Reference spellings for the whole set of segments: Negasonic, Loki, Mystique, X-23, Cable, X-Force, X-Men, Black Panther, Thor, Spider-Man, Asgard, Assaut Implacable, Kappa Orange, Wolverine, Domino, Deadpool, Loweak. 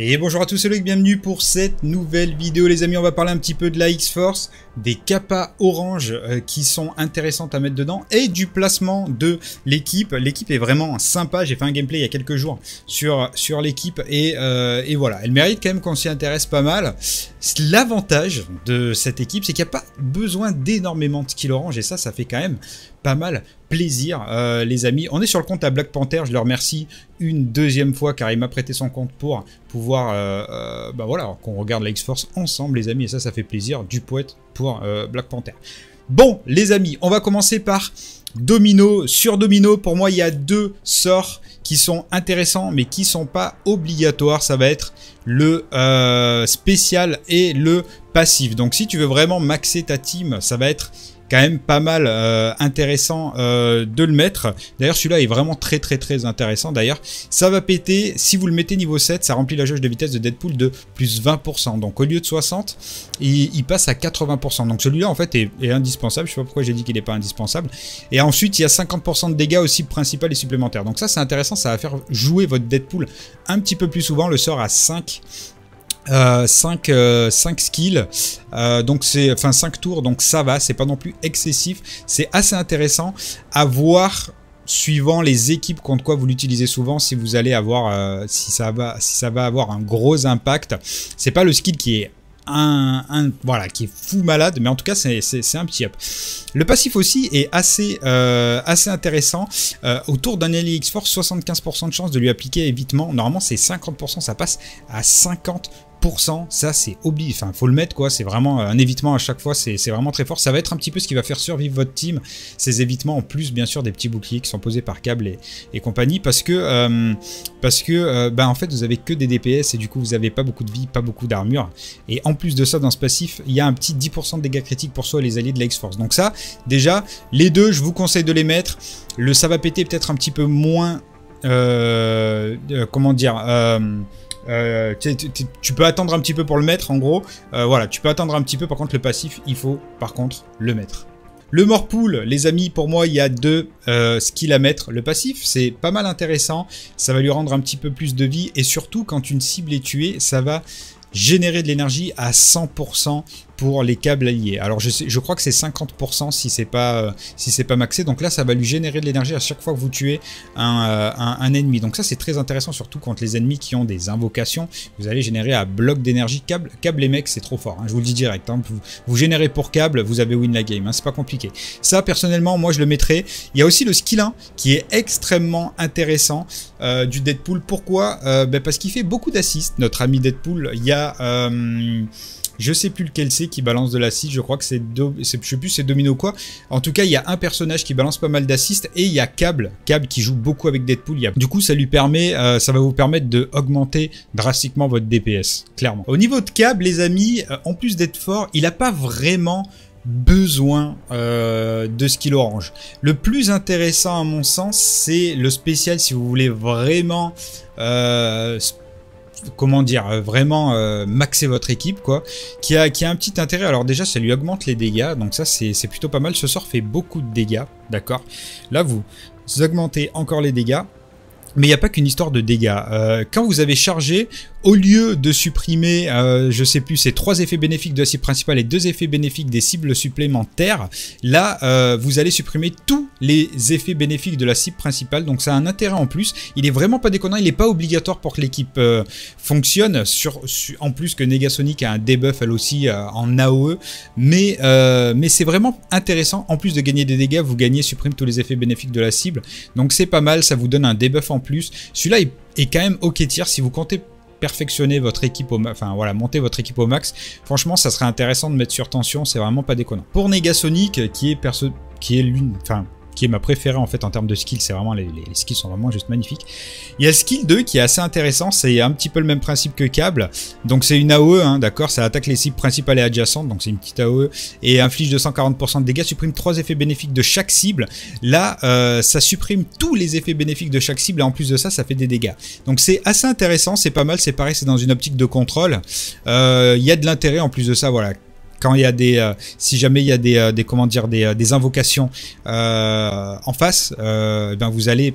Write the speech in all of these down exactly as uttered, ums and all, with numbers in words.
Et bonjour à tous, c'est Loweak, bienvenue pour cette nouvelle vidéo les amis. On va parler un petit peu de la X-Force, des Kappa Orange euh, qui sont intéressantes à mettre dedans et du placement de l'équipe. L'équipe est vraiment sympa, j'ai fait un gameplay il y a quelques jours sur, sur l'équipe et, euh, et voilà, elle mérite quand même qu'on s'y intéresse pas mal. L'avantage de cette équipe, c'est qu'il n'y a pas besoin d'énormément de skills orange et ça, ça fait quand même pas mal plaisir euh, les amis. On est sur le compte à Black Panther, je le remercie une deuxième fois car il m'a prêté son compte pour pouvoir euh, euh, bah voilà, qu'on regarde la X-Force ensemble les amis et ça ça fait plaisir, du poète pour euh, Black Panther. Bon les amis, on va commencer par Domino. Sur Domino, pour moi il y a deux sorts qui sont intéressants mais qui sont pas obligatoires, ça va être le euh, spécial et le passif. Donc si tu veux vraiment maxer ta team, ça va être quand même pas mal euh, intéressant euh, de le mettre. D'ailleurs celui-là est vraiment très très très intéressant. D'ailleurs ça va péter, si vous le mettez niveau sept, ça remplit la jauge de vitesse de Deadpool de plus vingt pour cent. Donc au lieu de soixante, il, il passe à quatre-vingts pour cent. Donc celui-là en fait est, est indispensable. Je sais pas pourquoi j'ai dit qu'il n'est pas indispensable. Et ensuite il y a cinquante pour cent de dégâts aussi principal et supplémentaire. Donc ça c'est intéressant, ça va faire jouer votre Deadpool un petit peu plus souvent. Le sort à cinq. Euh, cinq, euh, cinq skills, euh, donc c'est, enfin cinq tours, donc ça va, c'est pas non plus excessif, c'est assez intéressant à voir suivant les équipes contre quoi vous l'utilisez souvent, si vous allez avoir, euh, si ça va, si ça va avoir un gros impact. C'est pas le skill qui est Un, un, voilà, qui est fou malade, mais en tout cas c'est un petit up. Le passif aussi est assez, euh, assez intéressant. Euh, autour d'un allié X-Force, soixante-quinze pour cent de chance de lui appliquer évitement. Normalement c'est cinquante pour cent, ça passe à cinquante pour cent. Ça c'est obligé, enfin faut le mettre quoi, c'est vraiment un évitement à chaque fois, c'est vraiment très fort. Ça va être un petit peu ce qui va faire survivre votre team, ces évitements en plus bien sûr des petits boucliers qui sont posés par Cable et, et compagnie, parce que euh, parce que euh, bah, en fait vous avez que des D P S et du coup vous avez pas beaucoup de vie, pas beaucoup d'armure, et en plus de ça dans ce passif il y a un petit dix pour cent de dégâts critiques pour soi et les alliés de la X-Force. Donc ça déjà les deux je vous conseille de les mettre. Le ça va péter peut-être un petit peu moins euh, euh, comment dire euh, Euh, tu, tu, tu, tu peux attendre un petit peu pour le mettre en gros, euh, voilà tu peux attendre un petit peu. Par contre le passif il faut par contre le mettre. Le Morpool les amis, pour moi il y a deux euh, skills à mettre. Le passif c'est pas mal intéressant, ça va lui rendre un petit peu plus de vie et surtout quand une cible est tuée ça va générer de l'énergie à cent pour cent pour les câbles alliés. Alors je, sais, je crois que c'est cinquante pour cent si c'est pas, euh, si c'est pas maxé. Donc là ça va lui générer de l'énergie à chaque fois que vous tuez un, euh, un, un ennemi. Donc ça c'est très intéressant surtout contre les ennemis qui ont des invocations. Vous allez générer à bloc d'énergie. Câble, câble les mecs c'est trop fort, hein, je vous le dis direct. Hein, vous, vous générez pour câble, vous avez win la game. Hein, c'est pas compliqué. Ça personnellement moi je le mettrais. Il y a aussi le skill un qui est extrêmement intéressant euh, du Deadpool. Pourquoi euh, ben parce qu'il fait beaucoup d'assists. Notre ami Deadpool, il y a... Euh, je sais plus lequel c'est qui balance de l'assist, je crois que c'est Do... je sais plus c'est Domino quoi. En tout cas, il y a un personnage qui balance pas mal d'assist et il y a Cable, Cable qui joue beaucoup avec Deadpool. Il y a... Du coup, ça lui permet, euh, ça va vous permettre de augmenter drastiquement votre D P S, clairement. Au niveau de Cable, les amis, euh, en plus d'être fort, il n'a pas vraiment besoin euh, de skill orange. Le plus intéressant à mon sens, c'est le spécial si vous voulez vraiment euh, comment dire, vraiment euh, maxer votre équipe quoi, qui a, qui a un petit intérêt. Alors déjà ça lui augmente les dégâts, donc ça c'est plutôt pas mal, ce sort fait beaucoup de dégâts, d'accord. Là vous augmentez encore les dégâts, mais il n'y a pas qu'une histoire de dégâts. Euh, quand vous avez chargé, au lieu de supprimer, euh, je sais plus, ces trois effets bénéfiques de la cible principale et deux effets bénéfiques des cibles supplémentaires, là, euh, vous allez supprimer tous les effets bénéfiques de la cible principale. Donc, ça a un intérêt en plus. Il est vraiment pas déconnant. Il n'est pas obligatoire pour que l'équipe euh, fonctionne. Sur, sur, en plus que Negasonic a un debuff, elle aussi, euh, en A O E. Mais, euh, mais c'est vraiment intéressant. En plus de gagner des dégâts, vous gagnez, supprime tous les effets bénéfiques de la cible. Donc, c'est pas mal. Ça vous donne un debuff en plus. Celui-là est, est quand même ok tier si vous comptez perfectionner votre équipe au enfin voilà, monter votre équipe au max. Franchement, ça serait intéressant de mettre sur tension, c'est vraiment pas déconnant. Pour Negasonic qui est perso qui est l'une enfin qui est ma préférée en fait en termes de skill, c'est vraiment les, les skills sont vraiment juste magnifiques. Il y a le skill deux qui est assez intéressant, c'est un petit peu le même principe que Cable, donc c'est une A O E, hein, d'accord, ça attaque les cibles principales et adjacentes, donc c'est une petite A O E, et inflige deux cent quarante pour cent de dégâts, supprime trois effets bénéfiques de chaque cible. Là, euh, ça supprime tous les effets bénéfiques de chaque cible, et en plus de ça, ça fait des dégâts. Donc c'est assez intéressant, c'est pas mal, c'est pareil, c'est dans une optique de contrôle, euh, il y a de l'intérêt en plus de ça, voilà. Quand il y a des, euh, si jamais il y a des, euh, des comment dire, des, euh, des invocations euh, en face, euh, ben vous allez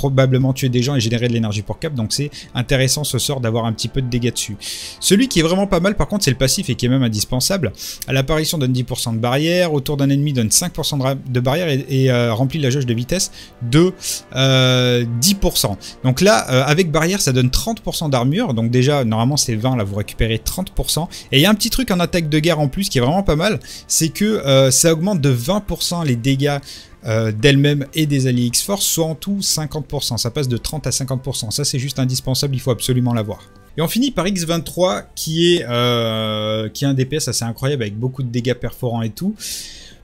probablement tuer des gens et générer de l'énergie pour Cap, donc c'est intéressant ce sort d'avoir un petit peu de dégâts dessus. Celui qui est vraiment pas mal par contre c'est le passif et qui est même indispensable. À l'apparition donne dix pour cent de barrière, autour d'un ennemi donne cinq pour cent de barrière et, et euh, remplit la jauge de vitesse de euh, dix pour cent. Donc là euh, avec barrière ça donne trente pour cent d'armure, donc déjà normalement c'est vingt, là vous récupérez trente pour cent. Et il y a un petit truc en attaque de guerre en plus qui est vraiment pas mal, c'est que euh, ça augmente de vingt pour cent les dégâts Euh, d'elle-même et des alliés X-Force, soit en tout cinquante pour cent, ça passe de trente à cinquante pour cent, ça c'est juste indispensable, il faut absolument l'avoir. Et on finit par X vingt-trois qui est, euh, qui est un D P S assez incroyable avec beaucoup de dégâts perforants et tout.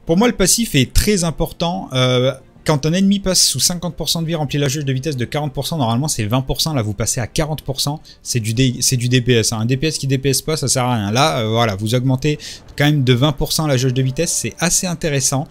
Pour moi le passif est très important. euh, Quand un ennemi passe sous cinquante pour cent de vie, remplit la jauge de vitesse de quarante pour cent, normalement c'est vingt pour cent, là vous passez à quarante pour cent, c'est du, du D P S. Hein. Un D P S qui D P S pas, ça sert à rien. Là, euh, voilà, vous augmentez quand même de vingt pour cent la jauge de vitesse, c'est assez intéressant.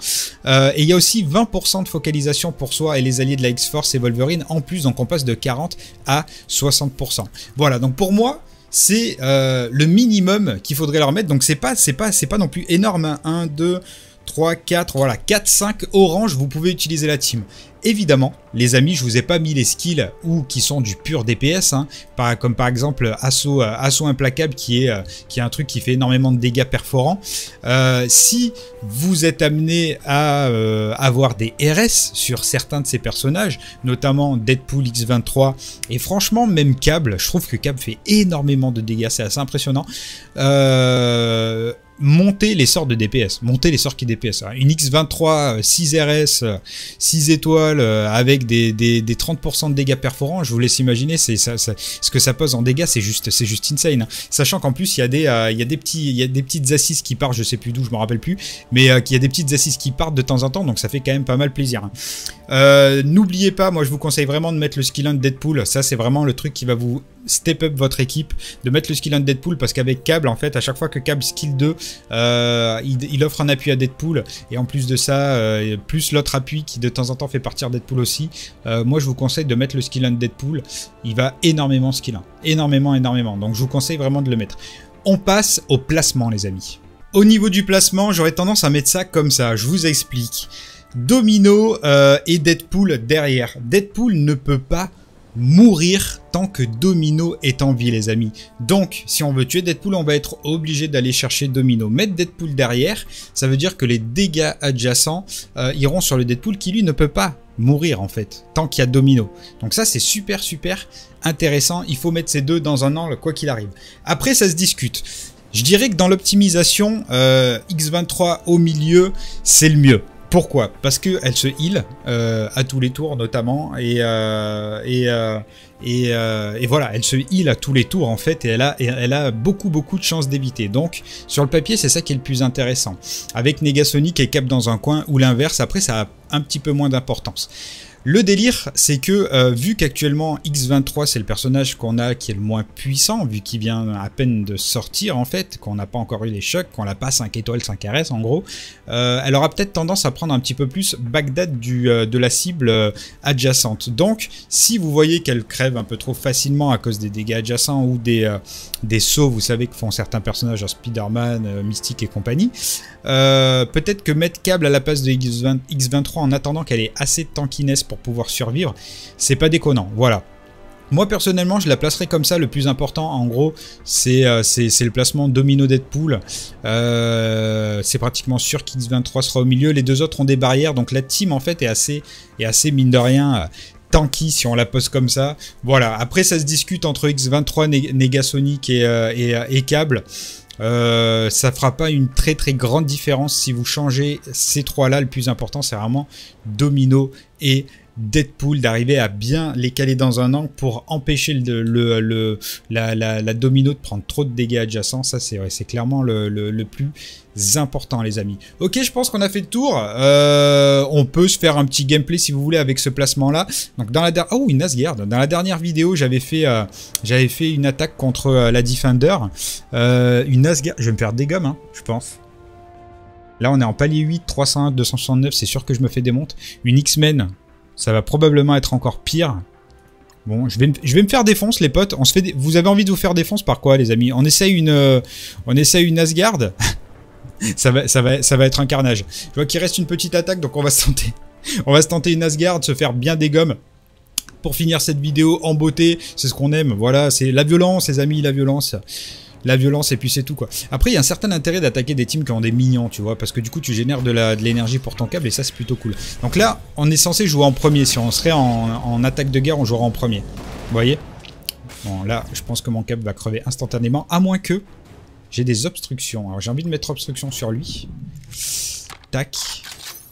Euh, et il y a aussi vingt pour cent de focalisation pour soi et les alliés de la X-Force et Wolverine en plus, donc on passe de quarante à soixante pour cent. Voilà, donc pour moi, c'est euh, le minimum qu'il faudrait leur mettre, donc c'est pas, pas, pas non plus énorme. un, deux, trois, quatre, voilà, quatre, cinq oranges, vous pouvez utiliser la team. Évidemment, les amis, je vous ai pas mis les skills ou qui sont du pur D P S, hein, par, comme par exemple Assaut, euh, Assaut Implacable qui est, euh, qui est un truc qui fait énormément de dégâts perforants. Euh, si vous êtes amené à euh, avoir des R S sur certains de ces personnages, notamment Deadpool, X vingt-trois et franchement même Cable, je trouve que Cable fait énormément de dégâts, c'est assez impressionnant. Euh... Monter les sorts de D P S, monter les sorts qui D P S. Une X vingt-trois, six R S, six étoiles, avec des, des, des trente pour cent de dégâts perforants, je vous laisse imaginer c'est, ça, ça, ce que ça pose en dégâts, c'est juste, c'est juste insane. Hein. Sachant qu'en plus, il y a des, euh, il y a des petits, il y a des petites assises qui partent, je sais plus d'où, je me rappelle plus, mais euh, il y a des petites assises qui partent de temps en temps, donc ça fait quand même pas mal plaisir. Hein. Euh, n'oubliez pas, moi je vous conseille vraiment de mettre le skill un de Deadpool, ça c'est vraiment le truc qui va vous step up votre équipe, de mettre le skill un de Deadpool, parce qu'avec Cable, en fait, à chaque fois que Cable skill deux, euh, il, il offre un appui à Deadpool, et en plus de ça, euh, plus l'autre appui qui de temps en temps fait partir Deadpool aussi, euh, moi je vous conseille de mettre le skill un de Deadpool, il va énormément skill un, énormément, énormément, donc je vous conseille vraiment de le mettre. On passe au placement les amis. Au niveau du placement, j'aurais tendance à mettre ça comme ça, je vous explique. Domino euh, et Deadpool derrière. Deadpool ne peut pas mourir tant que Domino est en vie les amis. Donc si on veut tuer Deadpool, on va être obligé d'aller chercher Domino. Mettre Deadpool derrière, ça veut dire que les dégâts adjacents euh, iront sur le Deadpool qui lui ne peut pas mourir en fait, tant qu'il y a Domino. Donc ça c'est super super intéressant, il faut mettre ces deux dans un angle quoi qu'il arrive. Après ça se discute. Je dirais que dans l'optimisation, euh, X vingt-trois au milieu, c'est le mieux. Pourquoi? Parce qu'elle se heal euh, à tous les tours notamment et, euh, et, euh, et, euh, et voilà, elle se heal à tous les tours en fait et elle a, elle a beaucoup beaucoup de chances d'éviter. Donc sur le papier c'est ça qui est le plus intéressant. Avec Negasonic et Cap dans un coin ou l'inverse, après ça a un petit peu moins d'importance. Le délire, c'est que euh, vu qu'actuellement X vingt-trois c'est le personnage qu'on a qui est le moins puissant, vu qu'il vient à peine de sortir en fait, qu'on n'a pas encore eu les chocs, qu'on n'a pas cinq étoiles, cinq R S en gros, euh, elle aura peut-être tendance à prendre un petit peu plus backdate du, euh, de la cible euh, adjacente. Donc si vous voyez qu'elle crève un peu trop facilement à cause des dégâts adjacents ou des, euh, des sauts, vous savez, que font certains personnages genre Spider-Man, euh, Mystique et compagnie, euh, peut-être que mettre Cable à la place de X vingt-trois en attendant qu'elle ait assez de tankiness pour pouvoir survivre, c'est pas déconnant. Voilà, moi personnellement je la placerai comme ça. Le plus important en gros c'est euh, le placement Domino Deadpool, euh, c'est pratiquement sûr qu'X vingt-trois sera au milieu, les deux autres ont des barrières, donc la team en fait est assez, est assez mine de rien euh, tanky si on la pose comme ça. Voilà, après ça se discute entre X vingt-trois, Neg Negasonic et, euh, et, et Cable. Euh, ça fera pas une très très grande différence si vous changez ces trois là. Le plus important c'est vraiment Domino et Deadpool, d'arriver à bien les caler dans un angle pour empêcher le, le, le, la, la, la Domino de prendre trop de dégâts adjacents. Ça c'est vrai, c'est clairement le, le, le plus important les amis. Ok, je pense qu'on a fait le tour. Euh, on peut se faire un petit gameplay si vous voulez avec ce placement là. Donc dans la dernière, oh une Asgard. Dans la dernière vidéo j'avais fait, euh, j'avais fait une attaque contre euh, la Defender. Euh, une Asgard, je vais me faire des gommes, hein, je pense. Là on est en palier huit, trois cent un, deux cent soixante-neuf, c'est sûr que je me fais des montes. Une X-Men. Ça va probablement être encore pire. Bon, je vais, me, je vais me faire défoncer les potes. On se fait des... Vous avez envie de vous faire défoncer par quoi les amis? On essaye une, euh, on essaye une Asgard. ça, va, ça, va, ça va être un carnage. Je vois qu'il reste une petite attaque, donc on va se tenter. On va se tenter une Asgard, se faire bien des gommes. pour finir cette vidéo en beauté. C'est ce qu'on aime, voilà, c'est la violence, les amis, la violence. La violence et puis c'est tout quoi. Après il y a un certain intérêt d'attaquer des teams qui ont des minions, tu vois, parce que du coup tu génères de l'énergie de pour ton câble et ça c'est plutôt cool. Donc là on est censé jouer en premier, si on serait en, en attaque de guerre on jouera en premier. Vous voyez? Bon là je pense que mon câble va crever instantanément, à moins que j'ai des obstructions. Alors j'ai envie de mettre obstruction sur lui. Tac.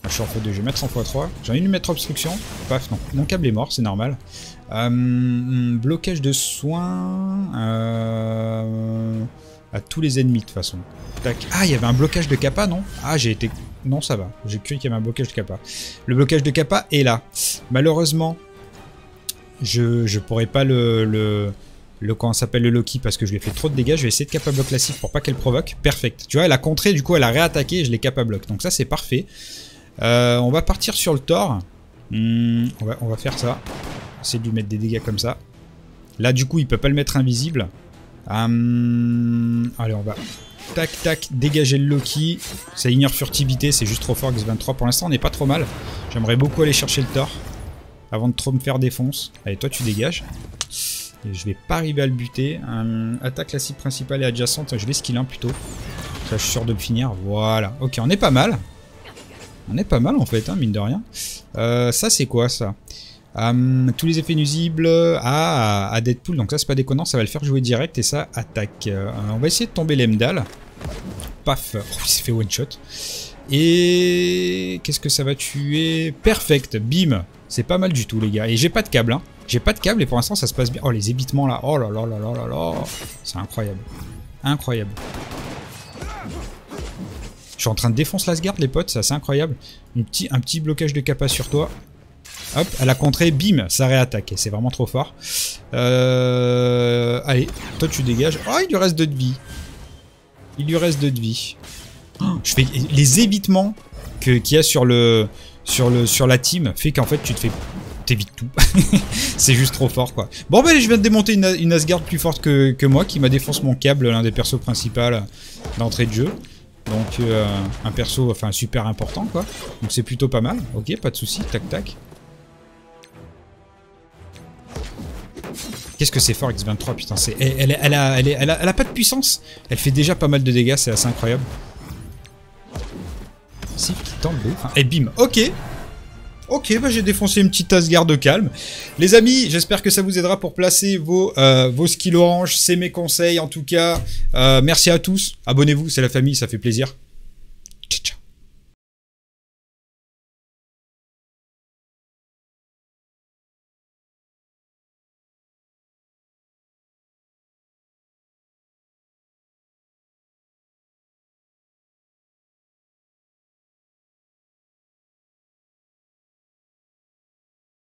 Là, je suis en feu deux, je vais mettre en fois trois. J'ai envie de mettre obstruction. Paf, non. Mon câble est mort, c'est normal. Euh, blocage de soins euh, à tous les ennemis de toute façon. Tac. Ah, il y avait un blocage de Kappa, non? Ah, j'ai été... Non, ça va. J'ai cru qu'il y avait un blocage de Kappa. Le blocage de Kappa est là. Malheureusement, je je pourrais pas le... le... Le, comment s'appelle le Loki, parce que je lui ai fait trop de dégâts. Je vais essayer de Kappa bloc classique pour pas qu'elle provoque. Perfect. Tu vois, elle a contré, du coup elle a réattaqué et je l'ai Kappa bloc. Donc ça c'est parfait. Euh, on va partir sur le Thor. Mmh, on, va, on va faire ça. Essayer de lui mettre des dégâts comme ça. Là du coup il peut pas le mettre invisible. Hum, allez on va... Tac tac, dégager le Loki. Ça ignore furtivité, c'est juste trop fort X vingt-trois. Pour l'instant on n'est pas trop mal. J'aimerais beaucoup aller chercher le Thor avant de trop me faire défonce. Allez toi tu dégages. Et je vais pas arriver à le buter. Hum, attaque la cible principale et adjacente. Je vais skill un plutôt. Ça, je suis sûr de me finir. Voilà. Ok, on est pas mal. On est pas mal en fait, hein, mine de rien. Euh, ça, c'est quoi ça? hum, Tous les effets nuisibles à, à Deadpool. Donc ça, c'est pas déconnant. Ça va le faire jouer direct et ça attaque. Euh, on va essayer de tomber l'Emdal. Paf. Oh, il s'est fait one shot. Et qu'est-ce que ça va tuer? Perfect. Bim. C'est pas mal du tout, les gars. Et j'ai pas de câble, hein. J'ai pas de câble et pour l'instant ça se passe bien. Oh les évitements là, oh là là là là là là. C'est incroyable, incroyable. Je suis en train de défoncer l'Asgard les potes, c'est assez incroyable. Une petit, un petit blocage de Kappa sur toi. Hop, elle a contré, bim, ça réattaque. C'est vraiment trop fort. Euh... Allez, toi tu dégages. Oh il lui reste deux de vie. Il lui reste deux de vie. Oh, je fais les évitements que qu'il y a sur le sur le sur la team fait qu'en fait tu te fais t'évites tout. C'est juste trop fort quoi. Bon ben je viens de démonter une, une Asgard plus forte que, que moi qui m'a défoncé mon câble, l'un des persos principaux d'entrée de jeu. Donc euh, un perso enfin super important quoi. Donc c'est plutôt pas mal. Ok, pas de soucis, tac tac. Qu'est-ce que c'est fort X vingt-trois putain, c'est elle, elle, elle, a, elle, elle, a, elle a pas de puissance. Elle fait déjà pas mal de dégâts, c'est assez incroyable. Si qui tombe de ouf. Et bim, ok. Ok, bah j'ai défoncé une petite Asgard de calme. Les amis, j'espère que ça vous aidera pour placer vos, euh, vos skills orange. C'est mes conseils en tout cas. Euh, merci à tous. Abonnez-vous, c'est la famille, ça fait plaisir.